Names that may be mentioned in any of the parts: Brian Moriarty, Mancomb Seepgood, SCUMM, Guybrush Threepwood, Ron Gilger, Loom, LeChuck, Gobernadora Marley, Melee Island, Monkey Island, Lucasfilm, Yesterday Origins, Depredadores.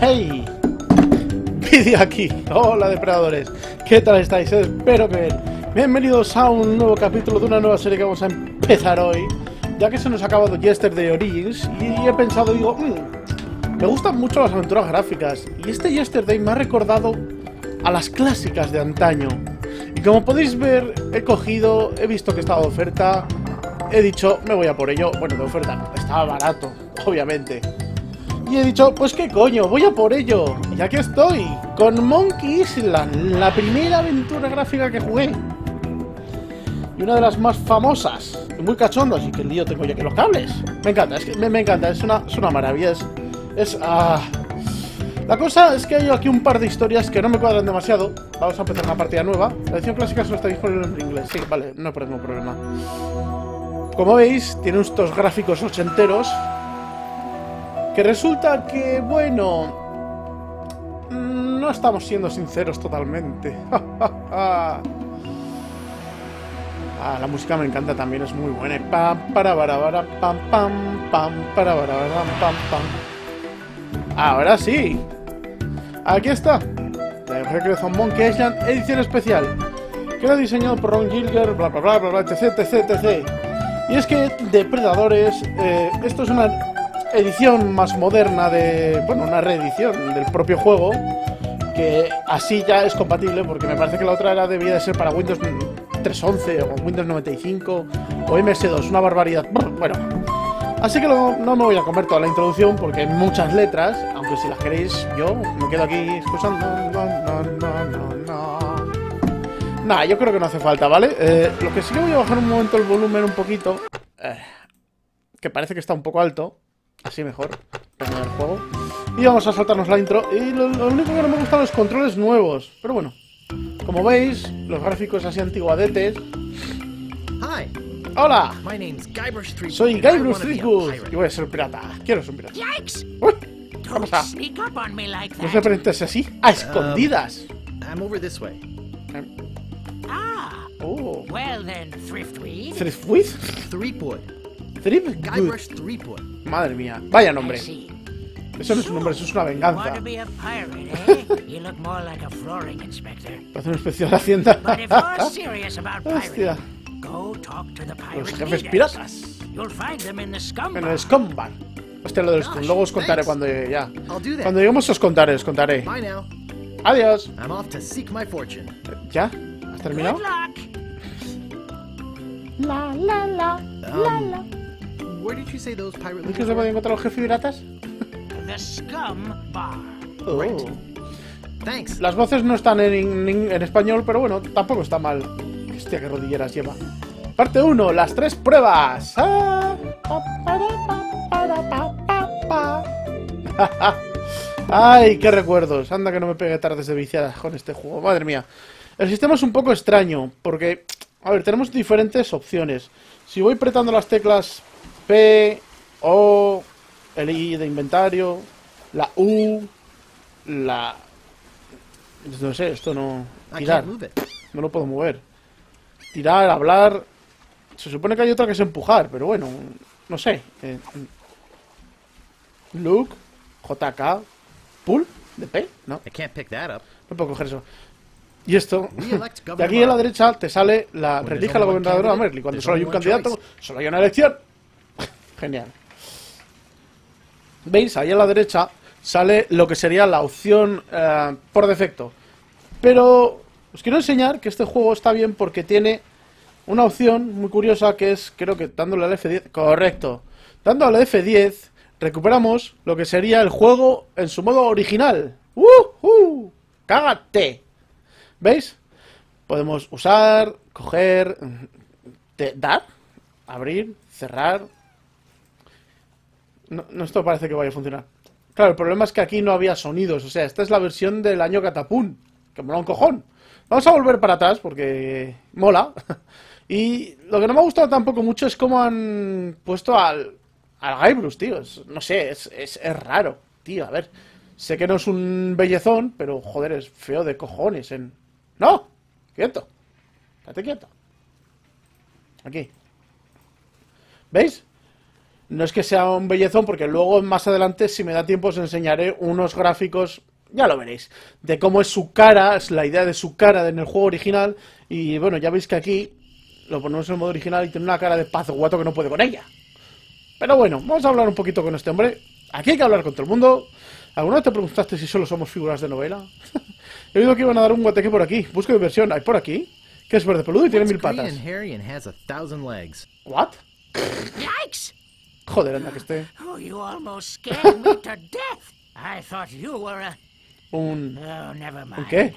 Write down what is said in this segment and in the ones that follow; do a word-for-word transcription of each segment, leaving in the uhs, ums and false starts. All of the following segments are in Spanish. ¡Hey! Vídeo aquí. Hola depredadores, ¿qué tal estáis? Espero que bien. Bienvenidos a un nuevo capítulo de una nueva serie que vamos a empezar hoy. Ya que se nos ha acabado Yesterday Origins y he pensado, digo, mmm, me gustan mucho las aventuras gráficas. Y este Yesterday me ha recordado a las clásicas de antaño. Y como podéis ver, he cogido, he visto que estaba de oferta, he dicho, me voy a por ello. Bueno, de oferta, estaba barato, obviamente. Y he dicho, pues qué coño, voy a por ello. Y aquí estoy, con Monkey Island, la primera aventura gráfica que jugué. Y una de las más famosas. Muy cachondos, y que el lío tengo ya que los cables. Me encanta, es que me, me encanta, es una, es una maravilla. Es... es ah. La cosa es que hay aquí un par de historias que no me cuadran demasiado. Vamos a empezar una partida nueva. La edición clásica solo está disponible en inglés. Sí, vale, no hay ningún problema. Como veis, tiene estos gráficos ochenteros. Que resulta que, bueno, no estamos siendo sinceros totalmente. Ah, la música me encanta también, es muy buena. Pam, para, para, para, pam, pam, pam, para, para, pam, pam. Ahora sí. Aquí está. La Recreación Monkey Island, edición especial. Queda diseñado por Ron Gilger, bla, bla, bla, bla, bla, etc, etc, etc. Y es que, depredadores, eh, esto es una edición más moderna de... bueno, una reedición del propio juego, que así ya es compatible, porque me parece que la otra era debía de ser para Windows tres punto once o Windows noventa y cinco o M S dos, una barbaridad. Bueno, así que lo, no me voy a comer toda la introducción porque hay muchas letras, aunque si las queréis yo me quedo aquí excusando. No, no, no, no, no. Nah, yo creo que no hace falta, ¿vale? Eh, lo que sí que voy a bajar un momento el volumen un poquito, eh, que parece que está un poco alto. Así mejor, terminar el juego. Y vamos a saltarnos la intro. Y lo, lo único que no me gustan los controles nuevos. Pero bueno, como veis, los gráficos así antiguadetes. Hi. Hola. My name's Guybrush Threepwood. Soy Guybrush Threepwood. Y voy a ser pirata. Quiero ser un pirata. Yikes. Uy, ¿qué pasa? No se presentes así, a escondidas. Um, I'm over this way. Ah. Oh. Well then, Threepwood. Threepwood. Threepwood. Guybrush Threepwood. Madre mía, vaya nombre. Eso no es un nombre, eso es una venganza. Parece un especial de hacienda. Hostia. Los jefes piratas. En el SCUMM bar. Hostia, lo de los... luego os contaré cuando llegue ya. Cuando lleguemos os contaré, os contaré. Adiós. ¿Ya? ¿Has terminado? La la la la la. ¿Es que se puede encontrar los jefes piratas? The SCUMM bar. Oh. Thanks. Las voces no están en, en, en español, pero bueno, tampoco está mal. Hostia, qué rodilleras lleva. Parte uno, las tres pruebas. Ah, pa, para, pa, para, pa, pa. Ay, qué recuerdos. Anda que no me pegué tardes de viciadas con este juego. Madre mía. El sistema es un poco extraño, porque... a ver, tenemos diferentes opciones. Si voy apretando las teclas P, O, el I de inventario, la U, la... no sé, esto no... tirar. No lo puedo mover. Tirar, hablar... se supone que hay otra que es empujar, pero bueno, no sé. Eh, look, J K, pull, de P, no. No puedo coger eso. Y esto, de aquí a la derecha te sale la relija la gobernadora Marley. Cuando solo hay un candidato, solo hay una elección. Genial. ¿Veis? Ahí a la derecha sale lo que sería la opción eh, por defecto. Pero os quiero enseñar que este juego está bien porque tiene una opción muy curiosa que es, creo que dándole al F diez... Correcto. Dándole al F diez recuperamos lo que sería el juego en su modo original. ¡Uh! ¡Uh! ¡Cágate! ¿Veis? Podemos usar, coger, te, dar, abrir, cerrar. No, no, esto parece que vaya a funcionar. Claro, el problema es que aquí no había sonidos. O sea, esta es la versión del año Catapún. Que mola un cojón. Vamos a volver para atrás porque mola. Y lo que no me ha gustado tampoco mucho es cómo han puesto al, al Guybrush, tío. Es, no sé, es, es, es raro, tío. A ver, sé que no es un bellezón, pero joder, es feo de cojones en... ¡No! ¡Quieto! ¡Estate quieto! Aquí. ¿Veis? No es que sea un bellezón, porque luego más adelante, si me da tiempo, os enseñaré unos gráficos, ya lo veréis, de cómo es su cara, es la idea de su cara en el juego original. Y bueno, ya veis que aquí lo ponemos en el modo original y tiene una cara de pazguato que no puede con ella. Pero bueno, vamos a hablar un poquito con este hombre. Aquí hay que hablar con todo el mundo. ¿Alguna vez te preguntaste si solo somos figuras de novela? He oído que iban a dar un guateque por aquí. Busco diversión. ¿Hay por aquí? Que es verde peludo y tiene mil patas. ¿What? Yikes. Joder, anda que esté. Oh, you almost scared me to death. I thought you were a... Un... Oh, never mind. ¿Un qué?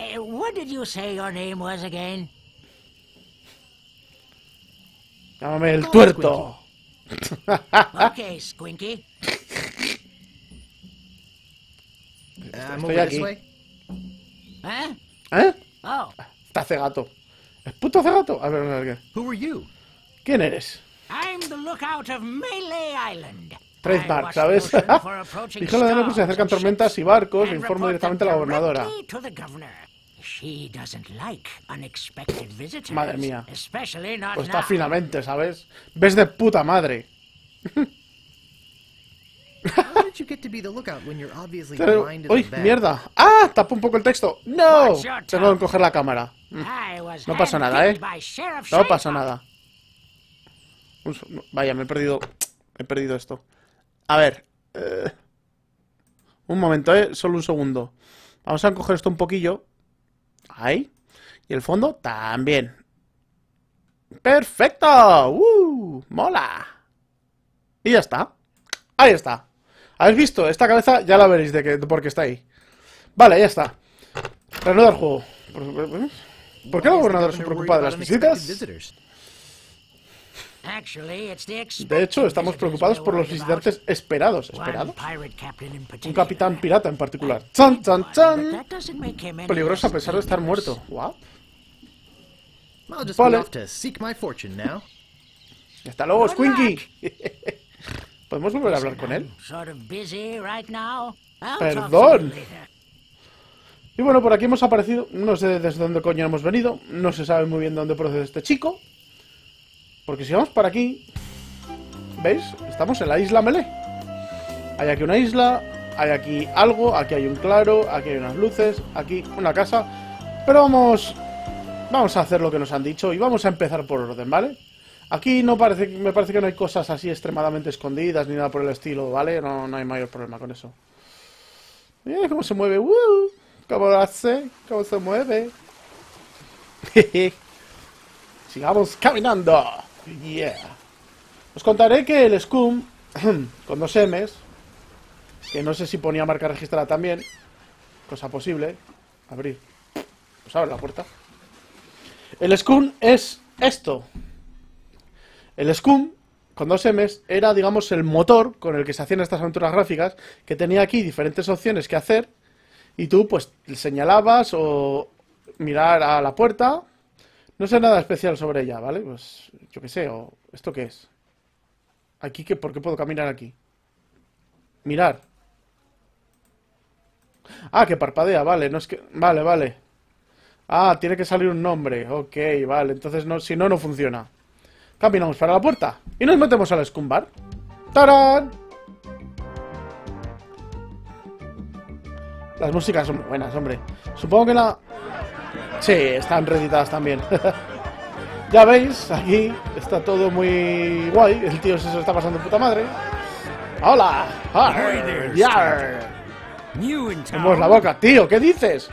Eh, what did you say your name was again? Llámame el tuerto. Okay, Squinky. Estoy aquí. ¿Eh? ¿Eh? Oh. Está cegato. ¿Es puto cegato? A ver, a ver, a ver. ¿Quién eres? I'm the lookout of Melee Island. Trademark, ¿sabes? Dijo la de que se acercan tormentas y barcos e informo directamente a la gobernadora. Madre mía. Pues está finamente, ¿sabes? Ves de puta madre. ¡Uy, mierda! ¡Ah! Tapó un poco el texto. ¡No! Tengo que coger la cámara. No pasa nada, ¿eh? No pasa nada. Vaya, me he perdido... He perdido esto. A ver. Eh, un momento, ¿eh? Solo un segundo. Vamos a encoger esto un poquillo. Ahí. Y el fondo también. ¡Perfecto! ¡Uh! ¡Mola! Y ya está. Ahí está. ¿Habéis visto? Esta cabeza ya la veréis de, que, de por qué está ahí. Vale, ya está. Reanuda el juego. ¿Por qué la gobernadora se preocupa de las visitas? De hecho, estamos preocupados por los visitantes esperados. ¿Esperados? Un capitán pirata en particular. ¡Chan, chan, chan! Peligroso a pesar de estar muerto. ¿What? Vale. ¡Hasta luego, Squinky! ¿Podemos volver a hablar con él? ¡Perdón! Y bueno, por aquí hemos aparecido. No sé desde dónde coño hemos venido. No se sabe muy bien de dónde procede este chico. Porque si vamos para aquí, ¿veis? Estamos en la isla Melee. Hay aquí una isla, hay aquí algo, aquí hay un claro, aquí hay unas luces, aquí una casa. Pero vamos, vamos a hacer lo que nos han dicho y vamos a empezar por orden, ¿vale? Aquí no parece, me parece que no hay cosas así extremadamente escondidas ni nada por el estilo, ¿vale? No, no hay mayor problema con eso. Mira cómo se mueve, ¡uh! ¿Cómo lo hace? ¿Cómo se mueve? Jeje. Sigamos caminando. Yeah. Os contaré que el SCUMM, con dos M's, que no sé si ponía marca registrada también, cosa posible, abrir, pues abre la puerta. El SCUMM es esto. El SCUMM, con dos M's, era, digamos, el motor con el que se hacían estas aventuras gráficas, que tenía aquí diferentes opciones que hacer, y tú, pues, señalabas o mirar a la puerta. No sé nada especial sobre ella, ¿vale? Pues yo qué sé, o ¿esto qué es? ¿Aquí qué? ¿Por qué puedo caminar aquí? Mirar. Ah, que parpadea, vale, no es que... Vale, vale. Ah, tiene que salir un nombre. Ok, vale, entonces no, si no, no funciona. Caminamos para la puerta y nos metemos al SCUMM Bar. ¡Tarán! Las músicas son muy buenas, hombre. Supongo que la... Sí, están reeditadas también. Ya veis, aquí está todo muy guay. El tío se está pasando puta madre. ¡Hola! ¡Arr! ¡Yarr! ¡Mueves la boca, tío! ¿Qué dices?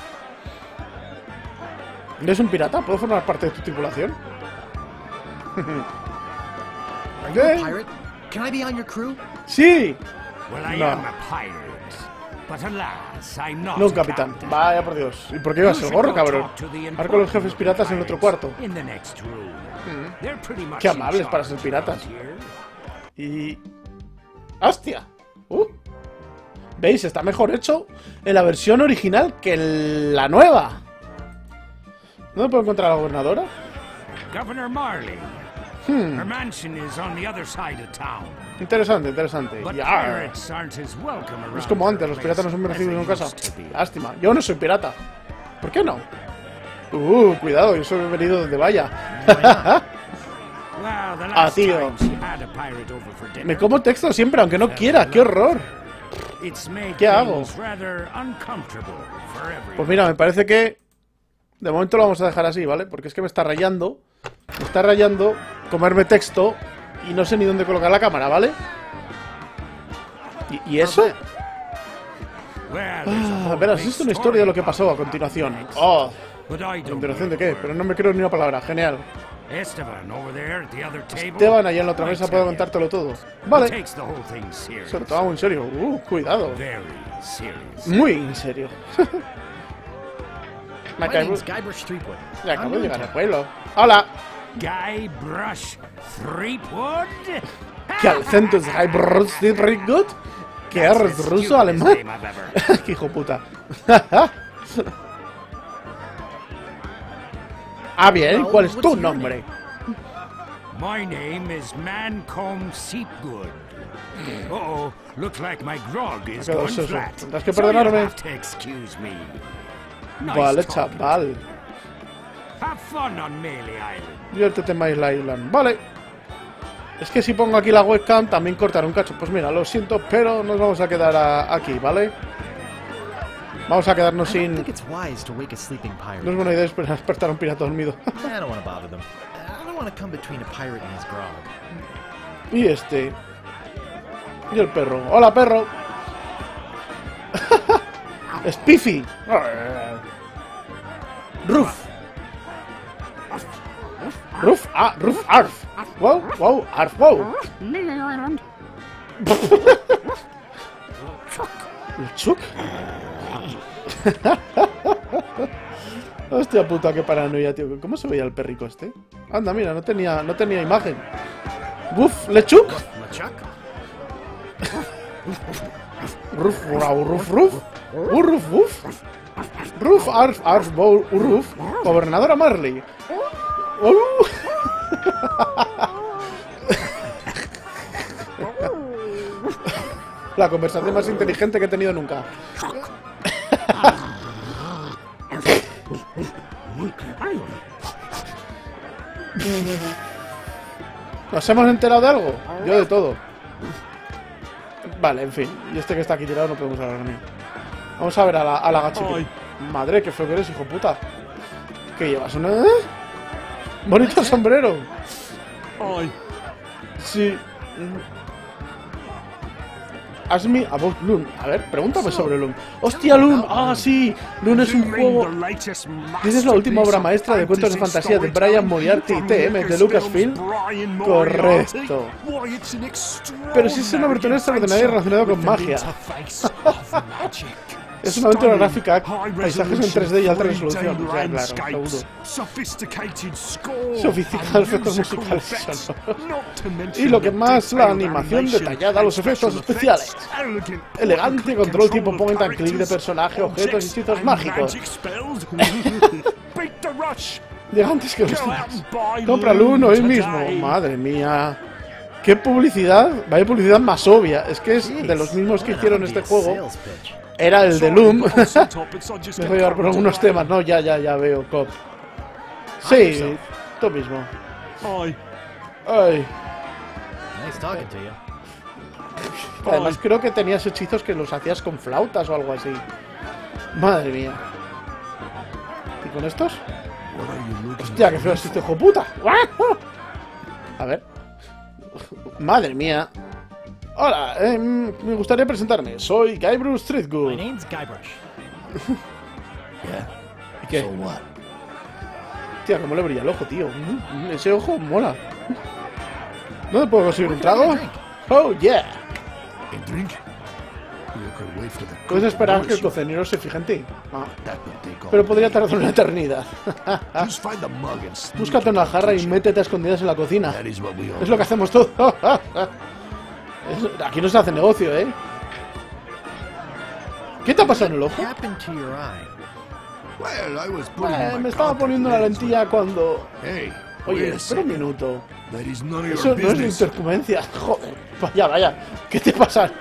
¿Eres un pirata? ¿Puedo formar parte de tu tripulación? ¿Qué? ¡Sí! No. No, capitán. Vaya por Dios. ¿Y por qué ibas el gorro, cabrón? Hablar con los jefes piratas en otro cuarto. Mm. Qué amables para ser piratas. Y... ¡Hostia! Uh. ¿Veis? Está mejor hecho en la versión original que en la nueva. ¿Dónde puedo encontrar a la gobernadora? Governor Marley. Hmm. Her mansion is on the other side of town. Interesante, interesante. Yarr. No es como antes, los piratas no son merecidos en casa. Lástima, yo no soy pirata. ¿Por qué no? Uh, cuidado, yo soy bienvenido donde vaya. Ah, tío. Me como texto siempre, aunque no quiera. ¡Qué horror! ¿Qué hago? Pues mira, me parece que... de momento lo vamos a dejar así, ¿vale? Porque es que me está rayando. Me está rayando comerme texto y no sé ni dónde colocar la cámara, ¿vale? ¿Y, y eso? Ah, verás, es una historia de lo que pasó a continuación. Oh, ¿a continuación de qué? Pero no me creo ni una palabra. Genial. Esteban, allá en la otra mesa, puedo contártelo todo. Vale. Se lo tomamos en serio. Uh, cuidado. Muy en serio. Me acabo de llegar al pueblo. ¡Hola! Guybrush Threepwood. ¿Qué acento es Guybrush Threepwood? ¿Qué eres, ruso, alemán? ¡Qué hijo puta! Ah, bien, ¿cuál es tu nombre? My name is Mancomb Seepgood. Oh, look like my grog is going flat. Tendrás que perdonarme. Vale, chaval. Have fun on Melee Island. Diviértete en Melee Island. Vale. Es que si pongo aquí la webcam también cortará un cacho. Pues mira, lo siento, pero nos vamos a quedar a, aquí, ¿vale? Vamos a quedarnos sin... No es buena idea despertar a un pirata dormido. Y este... y el perro. ¡Hola, perro! ¡Spiffy! ¡Ruf! Ruf, ah, Ruf, Arf. Wow, wow, Arf, wow. ¿LeChuck? Hostia puta, qué paranoia, tío. ¿Cómo se veía el perrico este? Anda, mira, no tenía, no tenía imagen. Ruf, LeChuck. Ruf, wow, Ruf, Ruf. Urruf, Ruf. Ruf, Arf, Arf, wow, Urruf. Gobernadora Marley. Uh. La conversación más inteligente que he tenido nunca. ¿Nos hemos enterado de algo? Yo de todo. Vale, en fin. Y este que está aquí tirado no podemos hablar de mí. Vamos a ver a la, a la gachipi. Madre, qué feo que eres, hijo puta. ¿Qué llevas? ¿Una...? ¡Bonito sombrero! Ay. Sí. Ask me about Loom. A ver, pregúntame sobre Loom. ¡Hostia, Loom! ¡Ah, sí! Loom es un juego... Esa es la última obra maestra de cuentos de fantasía de Brian Moriarty y T M de Lucasfilm. Correcto. Pero si es una aventura extraordinaria y relacionada con magia. Es una aventura gráfica, paisajes en tres D y alta resolución. O sea, claro, seguro. Sofisticados efectos musicales sonoros. Y lo que más, la animación detallada, los efectos especiales. Elegante control tipo point and click de personaje, objetos y sitios mágicos. Gigantes que los tienes. Cómpralo uno hoy mismo. Madre mía. Qué publicidad. Vaya publicidad más obvia. Es que es de los mismos que hicieron este juego. Era el de Loom. Me voy a llevar por algunos temas. No, ya, ya, ya veo, Cop. Sí, tú mismo. Ay. Ay. Además creo que tenías hechizos que los hacías con flautas o algo así. Madre mía. ¿Y con estos? Hostia, que feo es este hijo puta. A ver. Madre mía. Hola, eh, me gustaría presentarme. Soy Guybrush Threepwood. My name's Guybrush. Yeah. ¿Qué? So what? Tía, cómo le brilla el ojo, tío. Ese ojo mola. ¿No te puedo conseguir un trago? Oh, yeah. A drink? Puedes esperar que el cocinero se fije en ti. Ah. Pero podría tardar una eternidad. Búscate una jarra y métete a escondidas en la cocina. Es lo que hacemos todos. Aquí no se hace negocio, ¿eh? ¿Qué te ha pasado en el ojo? Eh, me estaba poniendo la lentilla cuando... Oye, espera un minuto. Eso no es de intercumbencia. Joder, vaya, vaya. ¿Qué te pasa?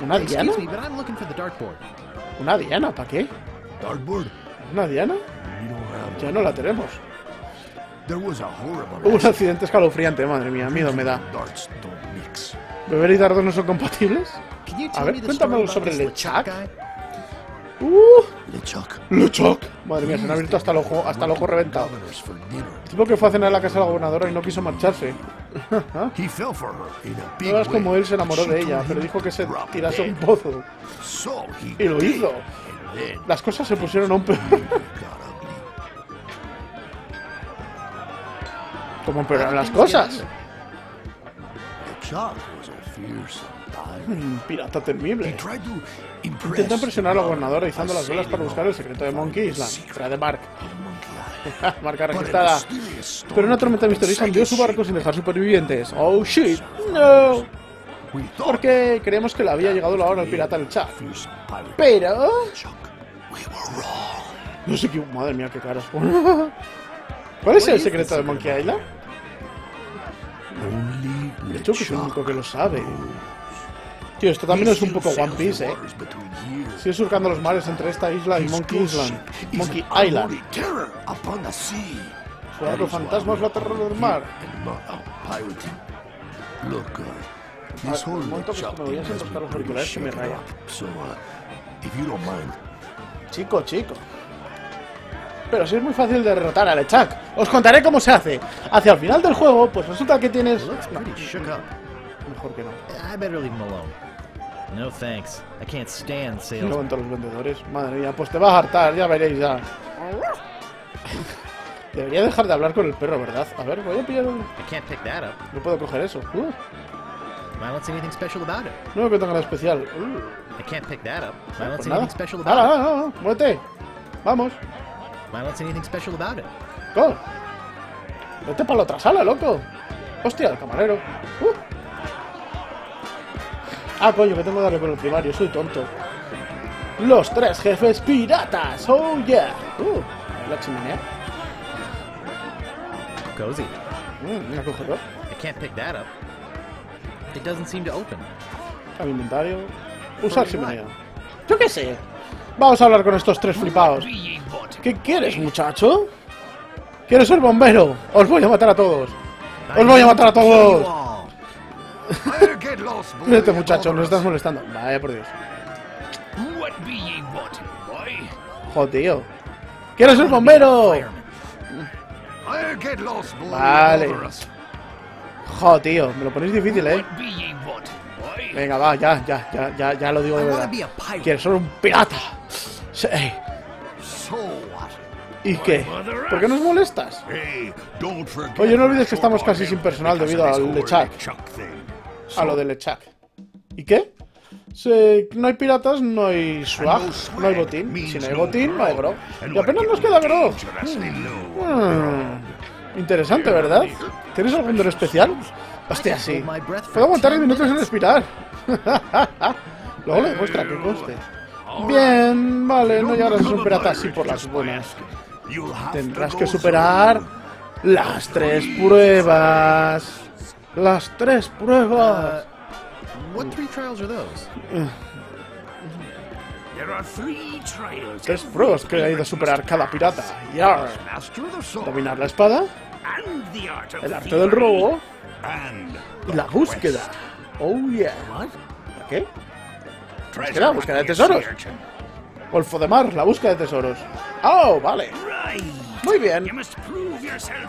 ¿Una diana? ¿Una diana? ¿Para qué? ¿Una diana? Ya no la tenemos. Uh, un accidente escalofriante, madre mía, miedo me da. ¿Beber y dardos no son compatibles? A ver, cuéntamelo sobre LeChuck. Uh, LeChuck. LeChuck. Madre mía, se han abierto hasta el ojo, hasta el ojo reventado. El tipo que fue a cenar a la casa de la gobernadora y no quiso marcharse. No es como él se enamoró de ella, pero dijo que se tirase a un pozo. Y lo hizo. Las cosas se pusieron aún peor. ¿Cómo empeoraron las cosas? Un pirata temible. Intenta presionar a la gobernadora izando las velas para buscar el secreto de Monkey Island. Trae de Mark. Marca registrada. Pero una tormenta misteriosa hundió su barco sin dejar supervivientes. ¡Oh, shit! ¡No! Porque creemos que le había llegado la hora al pirata del chat. Pero... no sé qué... Madre mía, qué cara. ¿Cuál es el secreto de Monkey Island? De hecho, que es el único que lo sabe. Tío, esto también es un poco One Piece, eh. Sigue surcando los mares entre esta isla y Monkey Island. Monkey Island. Su barco fantasma es la terror del mar. Ver, un momento que me voy a sentar los auriculares que me raya. Chico, chico. Pero sí es muy fácil derrotar a LeChuck. Os contaré cómo se hace. Hacia el final del juego, pues resulta que tienes... Mejor que no. No levanto a los vendedores. Madre mía, pues te vas a hartar, ya veréis ya. Debería dejar de hablar con el perro, ¿verdad? A ver, voy a pillar un... No puedo coger eso. Uh. No veo que tenga nada especial. ¡Hala, muévete! ¡Vamos! ¡Go! ¡Vete para la otra sala, loco! ¡Hostia, el camarero! Uh. ¡Ah, coño, que tengo que darle con el primario! ¡Soy tonto! ¡Los tres jefes piratas! ¡Oh, yeah! ¡Uh! La chimenea. Cozy. Mm, un acogedor. It doesn't seem to open. Al inventario. Usar chimenea. Yo qué sé. Vamos a hablar con estos tres flipados. ¿Qué quieres, muchacho? Quiero ser bombero. Os voy a matar a todos. Os voy a matar a todos. Este muchacho, nos estás molestando. Vaya por Dios. Jodío. Quiero ser bombero. Vale. Joder, tío, me lo ponéis difícil, eh. Venga, va, ya, ya, ya, ya, ya lo digo de verdad. Quiero ser un pirata. Sí. ¿Y qué? ¿Por qué nos molestas? Oye, no olvides que estamos casi sin personal debido al LeChuck. A lo de LeChuck. ¿Y qué? Si no hay piratas, no hay swag, no hay botín. Si no hay botín, no hay bro. Y apenas nos queda bro. Mm. Interesante, ¿verdad? ¿Tienes algún don especial? Hostia, sí. Puedo aguantar diez minutos sin respirar. Luego le muestra que coste. Bien, vale, no llegarás a superar así por las buenas. Tendrás que superar las tres pruebas. Las tres pruebas. Tres pruebas que ha ido a superar cada pirata. Yar. Dominar la espada, el arte del robo y la búsqueda. Oh yeah. ¿Qué? ¿Qué la búsqueda de tesoros? Golfo de mar, la búsqueda de tesoros. Oh, vale. Muy bien.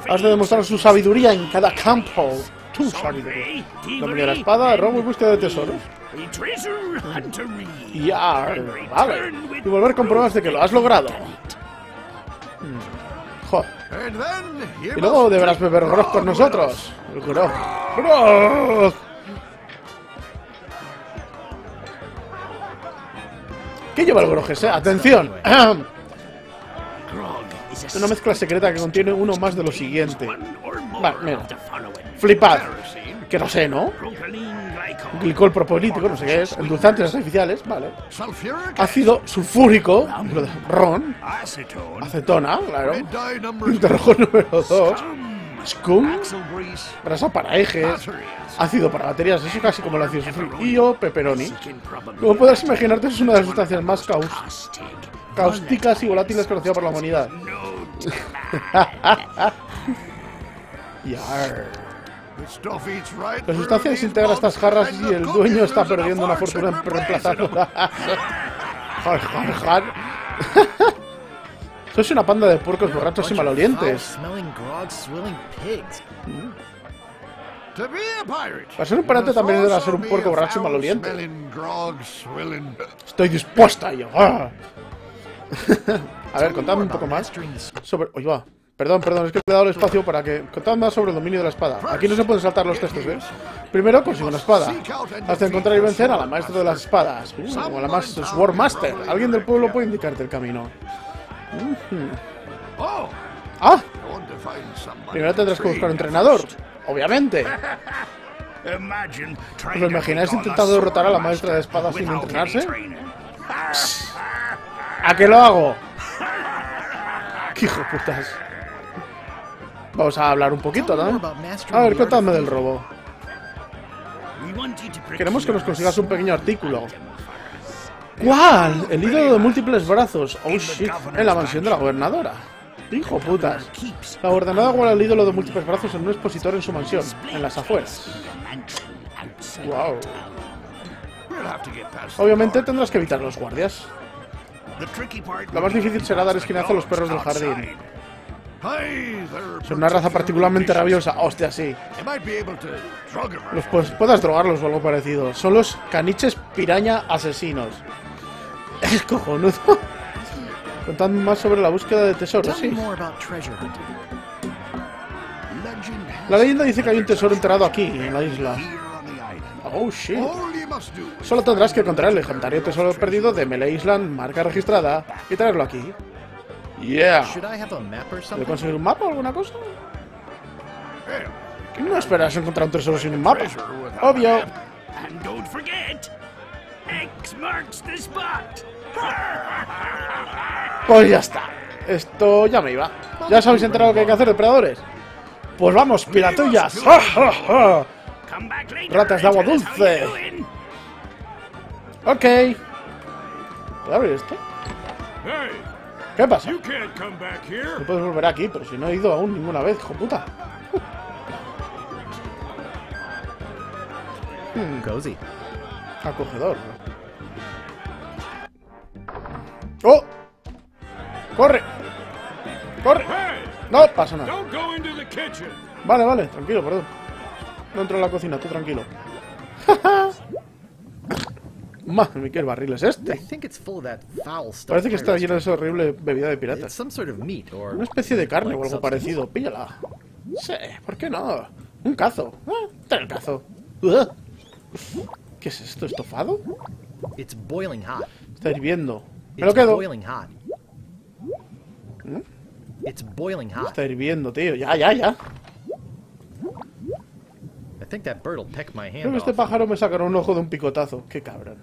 Has de demostrar su sabiduría en cada campo. Tu sabiduría. Dominar la espada, robo y búsqueda de tesoros. Y vale. Y volver con pruebas de que lo has logrado. Mm. Jo. Y luego deberás beber grog con nosotros. El grog. Grog. ¿Qué lleva el grog ese? Atención. Una mezcla secreta que contiene uno más de lo siguiente. Vale, mira. Flipad. Que no sé, ¿no? Glicol propolítico, no sé qué es. Endulzantes artificiales, vale. Ácido sulfúrico, ron. Acetona, claro. Punto rojo número dos. SCUMM. Brasa para ejes. Ácido para baterías, eso casi como el ácido sulfúrico. Pepperoni. Como podrás imaginarte, es una de las sustancias más caus cáusticas y volátiles conocidas por la humanidad. La sustancia desintegra estas jarras y el dueño está perdiendo una fortuna en reemplazándolas. Jar, jar, jar. Sois una panda de puercos borrachos y malolientes. Para ser un pirata también debe ser un puerco borracho y maloliente. Estoy dispuesta a llegar. A ver, contadme un poco más sobre... Oye, va. Perdón, perdón, es que le he dado el espacio para que... Contad más sobre el dominio de la espada. Aquí no se pueden saltar los textos, ¿eh? Primero, consigue una espada. Hasta encontrar y vencer a la maestra de las espadas. Uh, como la más... Sword Master. Alguien del pueblo puede indicarte el camino. Uh-huh. ¡Ah! Primero tendrás que buscar un entrenador. ¡Obviamente! ¿Os lo imagináis intentando derrotar a la maestra de espadas sin entrenarse? ¿A qué lo hago? ¡Qué hijo de putas! Vamos a hablar un poquito, ¿no? A ver, contadme del robo. Queremos que nos consigas un pequeño artículo. ¿Cuál? El ídolo de múltiples brazos. Oh shit, en la mansión de la gobernadora. Hijo putas. La gobernadora guarda el ídolo de múltiples brazos en un expositor en su mansión, en las afueras. Wow. Obviamente tendrás que evitar a los guardias. Lo más difícil será dar esquinazo a los perros del jardín. Son una raza particularmente rabiosa. Hostia, sí. Los pues, puedas drogarlos o algo parecido. Son los caniches piraña asesinos. Es cojonudo. Contadme más sobre la búsqueda de tesoros, sí. La leyenda dice que hay un tesoro enterrado aquí, en la isla. Oh, shit. Solo tendrás que encontrar el legendario tesoro perdido de Melee Island, marca registrada, y traerlo aquí. Yeah. ¿Debo conseguir un mapa o alguna cosa? No esperas encontrar un tesoro sin un mapa. Obvio. Pues ya está. Esto ya me iba. ¿Ya os habéis enterado que hay que hacer, depredadores? Pues vamos, piratullas. Ratas de agua dulce. Ok. ¿Puedo abrir esto? ¿Qué pasa? No puedes volver aquí, pero si no he ido aún ninguna vez, hijo puta. Hmm. Cozy. Acogedor. ¡Oh! ¡Corre! ¡Corre! No pasa nada. Vale, vale, tranquilo, perdón. No entro en la cocina, tú tranquilo. Madre mía, qué barril es este. Parece que está lleno de esa horrible bebida de piratas. Una especie de carne o algo parecido. Píllala. Sí, ¿por qué no? Un cazo. ¿Eh? Ten el cazo. ¿Qué es esto? ¿Estofado? Está hirviendo. Me lo quedo. ¿Eh? Está hirviendo, tío. Ya, ya, ya. Creo que este pájaro me sacará un ojo de un picotazo. Qué cabrón.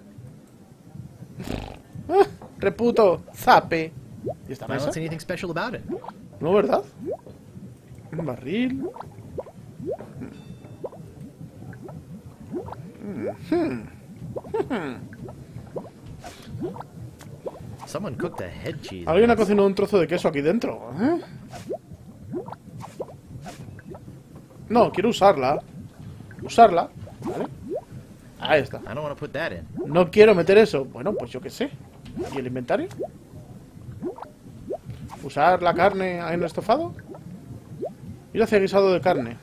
Ah, reputo. Zape. ¿Y esta mesa? No, ¿verdad? Un barril. Alguien ha cocinado un trozo de queso aquí dentro. ¿Eh? No, quiero usarla. Usarla, ¿vale? Ahí está. No quiero meter eso. Bueno, pues yo qué sé. ¿Y el inventario? ¿Usar la carne en el estofado? Ir hacia guisado de carne.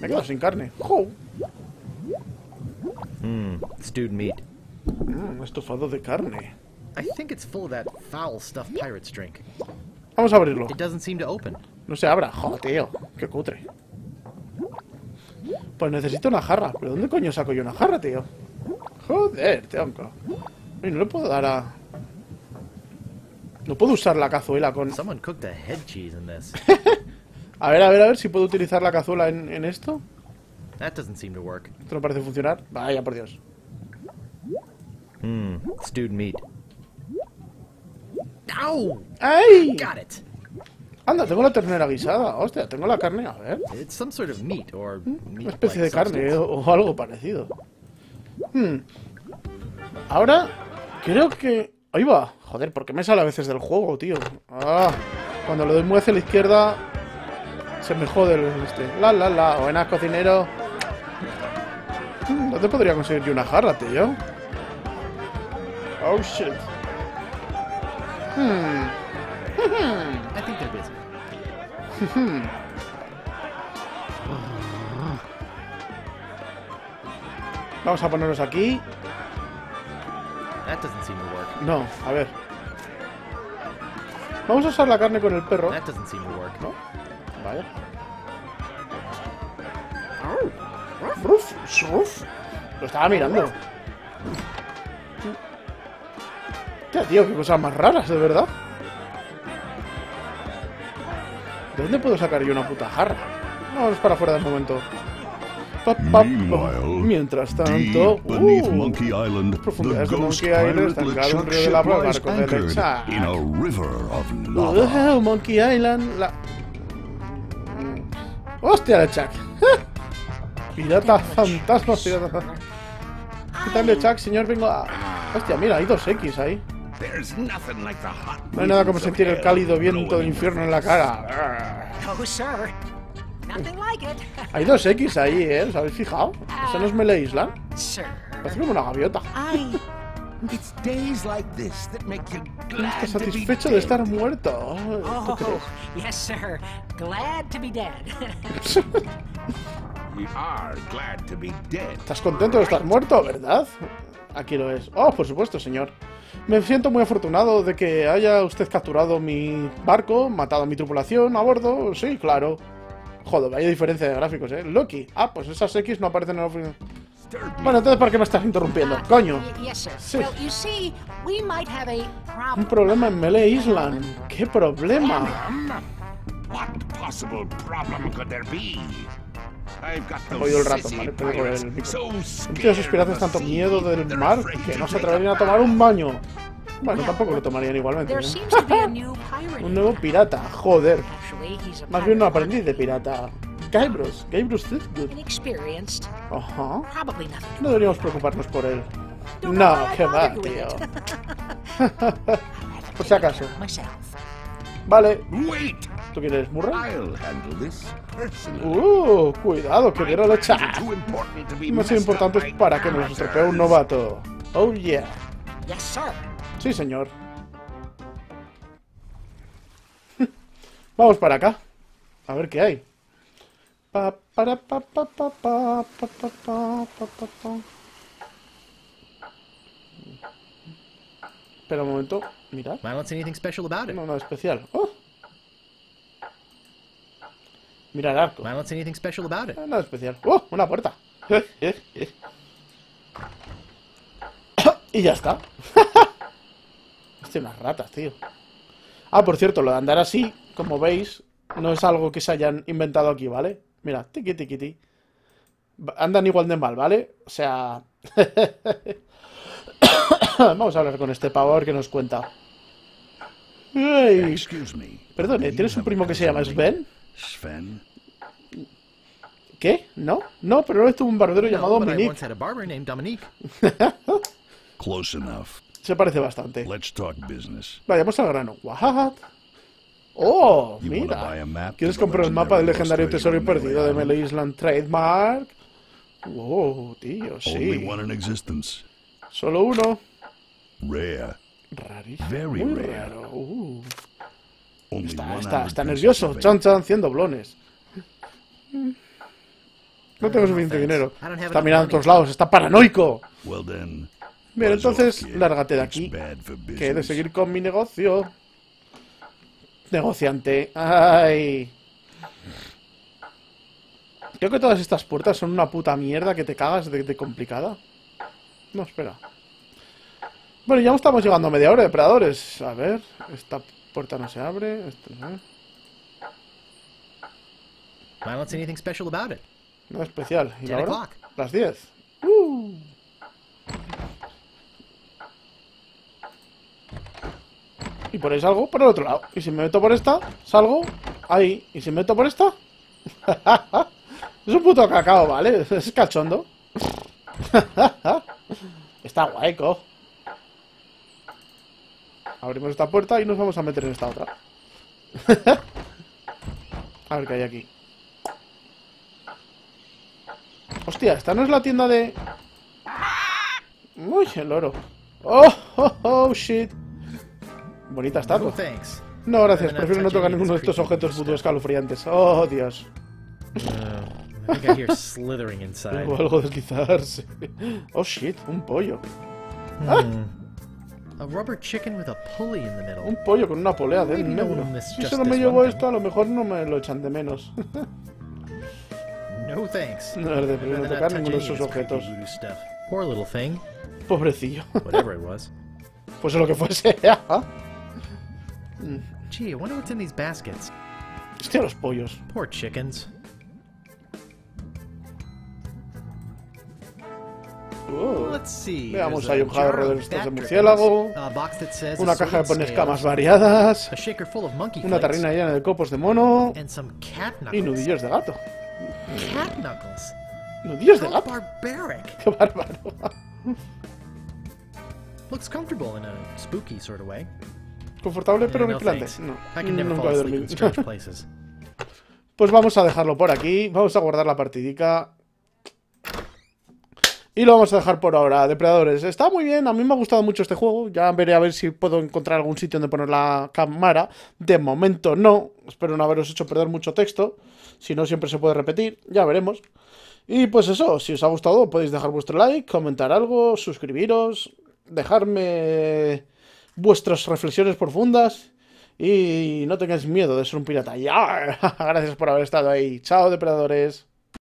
Me he quedado sin carne. ¡Oh! Mm, stewed meat. Mm, estofado de carne. Vamos a abrirlo. No se abra. Joder, tío. Qué cutre. Pues necesito una jarra. ¿Pero dónde coño saco yo una jarra, tío? Joder, tío. Y no le puedo dar a... No puedo usar la cazuela con... A ver, a ver, a ver si puedo utilizar la cazuela en, en esto. Esto no parece funcionar. Vaya, por Dios. Mm, stewed meat. ¡Au! ¡Ay! Got it. Anda, tengo la ternera guisada. Hostia, tengo la carne, a ver. Una especie de carne o algo parecido. Hmm. Ahora, creo que... Ahí va. Joder, porque me sale a veces del juego, tío. Ah, cuando le doy mueve a la izquierda... Se me jode el este. La, la, la. Buenas, cocinero. No te podría conseguir yo una jarra, tío. Oh, shit. Hmm. I think they're busy. Vamos a ponernos aquí. That doesn't seem to work. No, a ver. Vamos a usar la carne con el perro. That doesn't seem to work. No. Vale. Lo estaba mirando. Tío, tío, qué cosas más raras, de verdad. ¿De dónde puedo sacar yo una puta jarra? Vámonos para afuera de momento. Pa, pa, pa. Mientras tanto, uh, Monkey Island, profundidades de Monkey Island, estancado un río de lava, el barco de LeChuck. Uh, Monkey Island, la... ¡Hostia, LeChuck! Pirata fantasma, pirata fantasma. ¿Qué tal, LeChuck? Señor, vengo a... Hostia, mira, hay dos X ahí. No hay nada como sentir el cálido viento del infierno en la cara. Hay dos X ahí, ¿eh? ¿Os habéis fijado? Eso no es Melee Island. Parece como una gaviota. ¿Estás satisfecho de estar muerto? ¿Tú crees? ¿Estás contento de estar muerto, verdad? Aquí lo es. Oh, por supuesto, señor. Me siento muy afortunado de que haya usted capturado mi barco, matado a mi tripulación a bordo. Sí, claro. Joder, hay diferencia de gráficos, ¿eh? Loki. Ah, pues esas X no aparecen en el oficial. Bueno, entonces, ¿para qué me estás interrumpiendo? ¡Coño! Sí. Un problema en Melee Island. ¡Qué problema! He oído el rato, ¿vale? Pero por el micro. Los piratas tanto miedo del mar que no se atreverían a tomar un baño. Bueno, tampoco lo tomarían igualmente, ¿eh? Un nuevo pirata, joder. Más bien un aprendiz de pirata. Guybrush, Guybrush Threepwood. Ajá. No deberíamos preocuparnos por él. No, qué va, tío. Por si acaso. Vale. ¿Tú quieres murra? Uh, cuidado, que quiero la chat. Demasiado importantes para que nos estropee un novato. Oh, yeah. Sí, señor. Vamos para acá. A ver qué hay. Pa, para, pa, pa, pa, pa, pa, pa, pa, pa, pa. Espera un momento. Mirad. No, nada especial. Oh. Mira el arco. Nada especial. ¡Oh! ¡Una puerta! Y ya está. Hostia, unas ratas, tío. Ah, por cierto, lo de andar así, como veis, no es algo que se hayan inventado aquí, ¿vale? Mira, tiqui, tiqui, tiqui. Andan igual de mal, ¿vale? O sea... Vamos a hablar con este pavo a ver qué nos cuenta. Hey. Perdone, ¿tienes un primo que se llama Sven? Sven. ¿Qué? ¿No? No, pero él tuvo un barbero llamado Dominique. Close enough. Se parece bastante. Let's talk business. Vayamos al grano. What? Oh, mira. ¿Quieres comprar el mapa del legendario tesoro perdido de Melee Island Trademark? Wow, tío, sí. Solo uno. Rare. Rarísimo. Muy raro. Uh. Está, está, está nervioso. Chan Chan, cien doblones. No tengo suficiente dinero. Está mirando a todos lados. Está paranoico. Bien, entonces, lárgate de aquí. Que he de seguir con mi negocio. Negociante. Ay. Creo que todas estas puertas son una puta mierda que te cagas de, de complicada. No, espera. Bueno, ya estamos llegando a media hora, depredadores. A ver, esta puerta no se abre. Este, ¿eh? Nada especial. ¿Y ahora? Las diez. Uh. Y por ahí salgo por el otro lado. Y si me meto por esta, salgo ahí. Y si me meto por esta... Es un puto cacao, ¿vale? Es cachondo. Está guay, co. Abrimos esta puerta y nos vamos a meter en esta otra. A ver qué hay aquí. Hostia, esta no es la tienda de... Uy, el oro. Oh, oh, oh, shit. Bonita estatua. No, gracias, prefiero no tocar ninguno de estos objetos puto escalofriantes. Oh, Dios. Tengo algo de deslizarse. Oh, shit, un pollo. ¡Ah! Un pollo con una polea de un euro. Si solo me llevo esto, a lo mejor no me lo echan de menos. No, gracias, prefiero no tocar ninguno de esos objetos. Pobrecillo. Pues lo que fuese. Gee, I wonder what's in these baskets. Hostia, los pollos. Poor chickens. Oh. Let's see. Veamos, hay un jarro de estos de murciélago, una caja con escamas variadas, una tarrina llena de copos de mono y nudillos de gato. Nudillos de gato. Qué bárbaro. Looks comfortable in a spooky sort of way. Confortable pero vigilante. No, nunca he dormido. Pues vamos a dejarlo por aquí. Vamos a guardar la partidica. Y lo vamos a dejar por ahora. Depredadores. Está muy bien. A mí me ha gustado mucho este juego. Ya veré a ver si puedo encontrar algún sitio donde poner la cámara. De momento no. Espero no haberos hecho perder mucho texto. Si no, siempre se puede repetir. Ya veremos. Y pues eso. Si os ha gustado, podéis dejar vuestro like, comentar algo, suscribiros, dejarme... vuestras reflexiones profundas y no tengáis miedo de ser un pirata. ¡Yar! Gracias por haber estado ahí. Chao, depredadores.